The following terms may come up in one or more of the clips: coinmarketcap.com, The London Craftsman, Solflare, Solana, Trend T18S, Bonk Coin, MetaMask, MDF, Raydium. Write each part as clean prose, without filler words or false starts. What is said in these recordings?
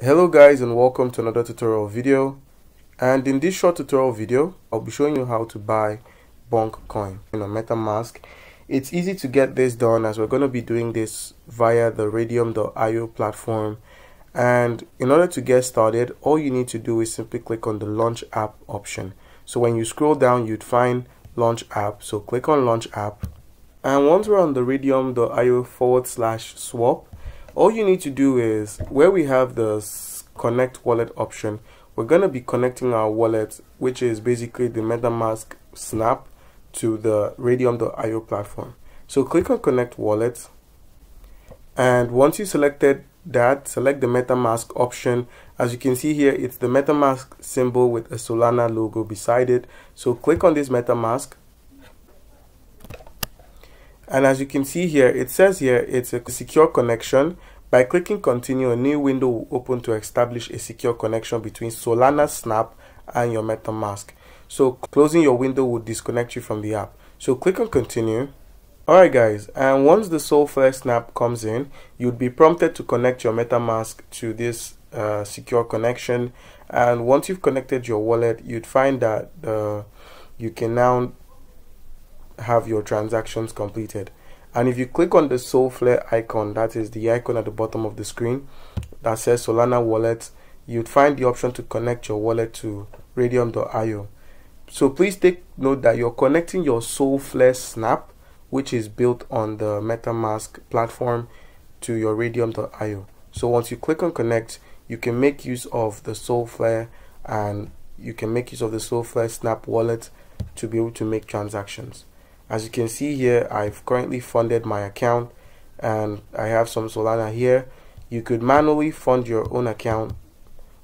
Hello guys, and welcome to another tutorial video. And in this short tutorial video, I'll be showing you how to buy Bonk Coin on MetaMask. It's easy to get this done, as we're going to be doing this via the Raydium.io platform. And in order to get started, all you need to do is simply click on the Launch App option. So when you scroll down, you'd find Launch App. So click on Launch App. And once we're on the Raydium.io/swap, all you need to do is, where we have the connect wallet option, we're going to be connecting our wallet, which is basically the MetaMask snap, to the Raydium.io platform. So click on connect wallet, and once you selected that, select the MetaMask option. As you can see here, it's the MetaMask symbol with a Solana logo beside it. So click on this MetaMask. And as you can see here, it says here it's a secure connection. By clicking continue, a new window will open to establish a secure connection between Solana Snap and your MetaMask. So closing your window will disconnect you from the app. So click on continue. Alright guys, and once the Solflare Snap comes in, you'll be prompted to connect your MetaMask to this secure connection. And once you've connected your wallet, you'd find that you can now have your transactions completed. And if you click on the Solflare icon, that is the icon at the bottom of the screen that says Solana Wallet, you'd find the option to connect your wallet to Raydium.io. So please take note that you're connecting your Solflare Snap, which is built on the MetaMask platform, to your Raydium.io. So once you click on connect, you can make use of the Solflare, and you can make use of the Solflare Snap wallet to be able to make transactions. As you can see here, I've currently funded my account, and I have some Solana here. You could manually fund your own account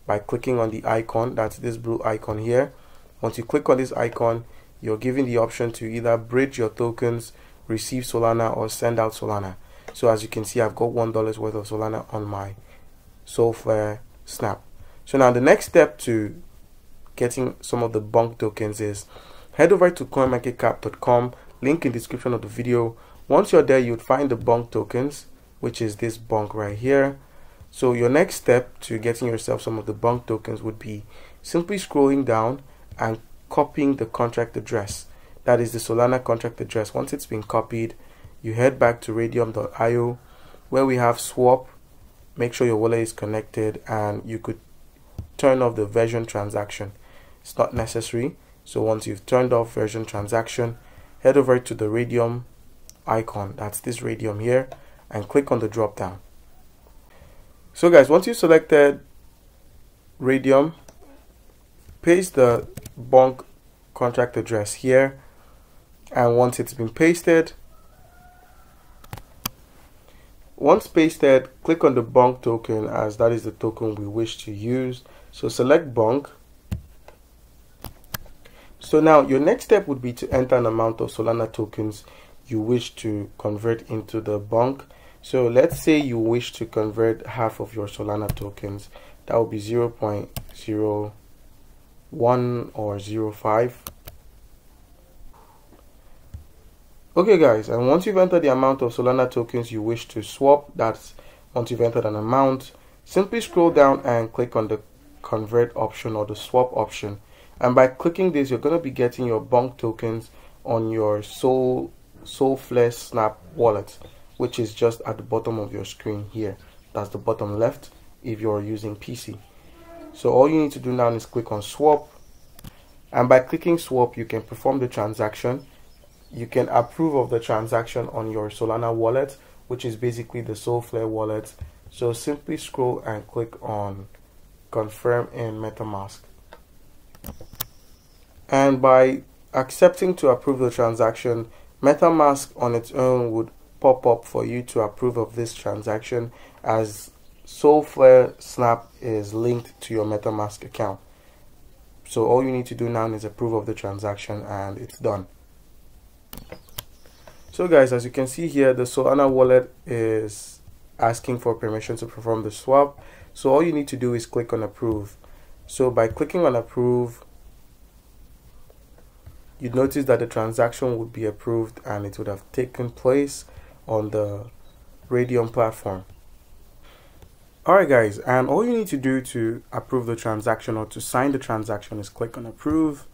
by clicking on the icon, that's this blue icon here. Once you click on this icon, you're given the option to either bridge your tokens, receive Solana, or send out Solana. So as you can see, I've got $1 worth of Solana on my Solflare Snap. So now the next step to getting some of the Bonk tokens is head over to coinmarketcap.com. Link in the description of the video. Once you're there, you'll find the Bonk tokens, which is this Bonk right here. So your next step to getting yourself some of the Bonk tokens would be simply scrolling down and copying the contract address. That is the Solana contract address. Once it's been copied, you head back to Raydium.io, where we have swap. Make sure your wallet is connected, and you could turn off the version transaction. It's not necessary. So once you've turned off version transaction, head over to the Raydium icon, that's this Raydium here, and click on the drop down. So guys, once you've selected Raydium, paste the Bonk contract address here, and once it's been pasted, click on the Bonk token, as that is the token we wish to use. So select Bonk. So now your next step would be to enter an amount of Solana tokens you wish to convert into the Bonk. So let's say you wish to convert half of your Solana tokens. That would be 0.01 or 0.05. Okay guys, and once you've entered the amount of Solana tokens you wish to swap, that's once you've entered an amount, simply scroll down and click on the convert option or the swap option. And by clicking this, you're going to be getting your Bonk tokens on your Solflare Snap wallet, which is just at the bottom of your screen here. That's the bottom left if you're using PC. So all you need to do now is click on swap. And by clicking swap, you can perform the transaction. You can approve of the transaction on your Solana wallet, which is basically the Solflare wallet. So simply scroll and click on confirm in MetaMask. And by accepting to approve the transaction, MetaMask on its own would pop up for you to approve of this transaction, as Solflare Snap is linked to your MetaMask account. So all you need to do now is approve of the transaction, and it's done. So guys, as you can see here, the Solana wallet is asking for permission to perform the swap. So all you need to do is click on approve. So by clicking on approve, you'd notice that the transaction would be approved, and it would have taken place on the Raydium platform. Alright guys, and all you need to do to approve the transaction or to sign the transaction is click on approve.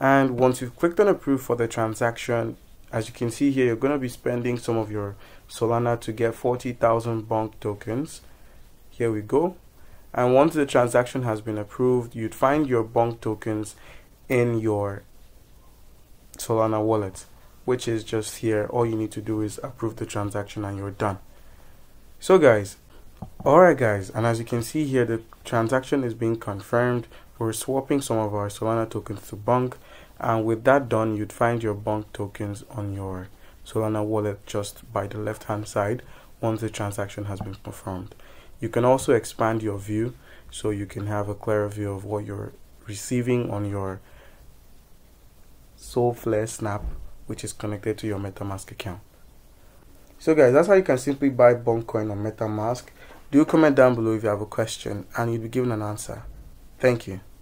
And once you've clicked on approve for the transaction, as you can see here, you're going to be spending some of your Solana to get 40,000 Bonk tokens. Here we go. And once the transaction has been approved, you'd find your Bonk tokens in your Solana wallet, which is just here. All you need to do is approve the transaction and you're done. So guys, alright guys, and as you can see here, the transaction is being confirmed. We're swapping some of our Solana tokens to Bonk, and with that done, you'd find your Bonk tokens on your Solana wallet just by the left hand side once the transaction has been performed. You can also expand your view so you can have a clearer view of what you're receiving on your Solflare Snap, which is connected to your MetaMask account. So guys, that's how you can simply buy Bonk Coin on MetaMask. Do comment down below if you have a question and you'll be given an answer. Thank you.